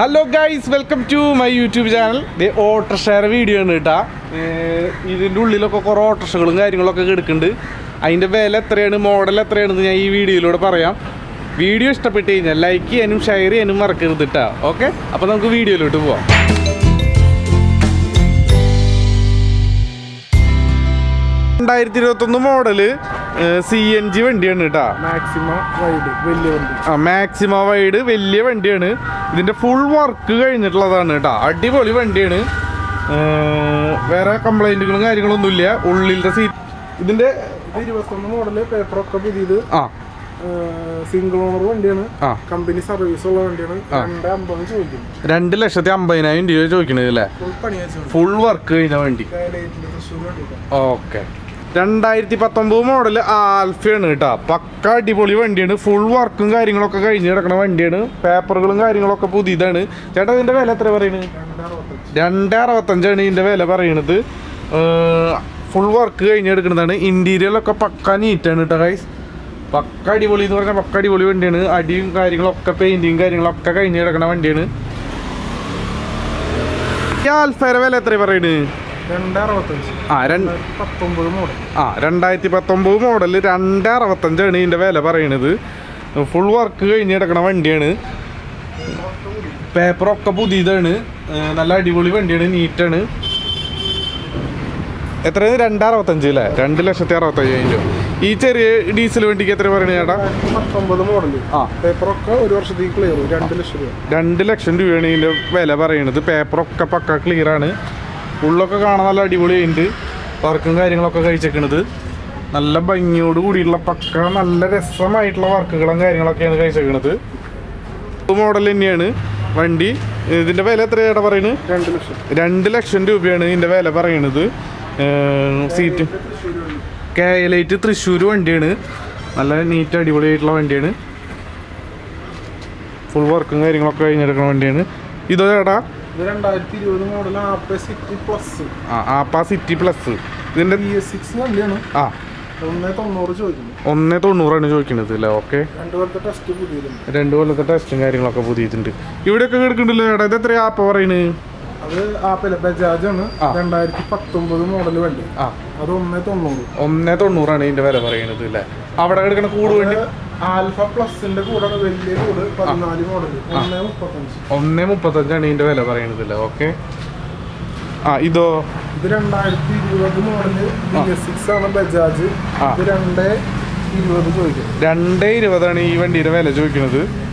Hello guys, welcome to my YouTube channel. This is auto share video. This is a auto share video. I am going to model this video. Video is like and share and mark it. Okay? Now let's go to the video. Model CNG Vendian Maxima wide, Vendian, full work in it Lazaneta. At the Vendian, where I complained to Gunaria, only the seat. Then there was some model, single one company service and full work in okay. 2019 model Alpha neta. Pakka dipoli vandiyanu full work ngariyalokka kayinju nadakana vandiyanu papergalum kariyalokka pudidana. Chetta indinde vela ethra parayunu 265 aanu indinde vela parayunathu. Full work kayinju edukkunnadana interior lokka pakka neat aanu ta guys. Pakka dipoli ennu parayna pakka dipoli vandiyanu adiyum kariyalokka painting kariyalokka kayinju edukana vandiyanu. Alpha vela ethra parayunu Randai model, and Daravatan in the Vela full work in Yakavan Paper of Kabudi, and a lady will even didn't eat dinner. A trade and Daravatangilla, Dandela Shatarata. Each a diesel went together in Yada. ഉള്ളൊക്കെ കാണാൻ നല്ല അടിപൊളിയുണ്ട് വർക്കും കാര്യങ്ങളൊക്കെ കഴിച്ചേക്കുന്നത് നല്ല ഭംഗിയോട് കൂടിയുള്ള പക്ക നല്ല രസമായിട്ടുള്ള വർക്കുകളും കാര്യങ്ങളൊക്കെയാണ് കഴിച്ചേക്കുന്നത് ഈ മോഡൽ തന്നെയാണ് വണ്ടി ഇതിന്റെ വില എത്രയാണ് പറയുന്നത് 2 ലക്ഷം രൂപയാണ് ഇതിന്റെ വില പറയുന്നത് സീറ്റ് KL8 തൃശ്ശൂർ വണ്ടിയാണ് നല്ല നീറ്റ് അടിപൊളിയായിട്ടുള്ള വണ്ടിയാണ് ഫുൾ വർക്കും കാര്യങ്ങളൊക്കെ കഴിഞ്ഞെടുക്കുന്ന വണ്ടിയാണ് ഇതോടാ City Plus. Then the 6 months. Okay. And all the testing I lock up with it. You would have to let the 3 up or any Apple Bajajan and I keep up to the model event. Omneton Nuran in the Vela. After going to go Alpha Plus in the good of the good, but not the model. Omnemu Patajan in the Vela. Okay. Ido didn't I feel the model 6 hours by Jaji? Didn't they? Dundee, whether even did a Vela Jokinadu.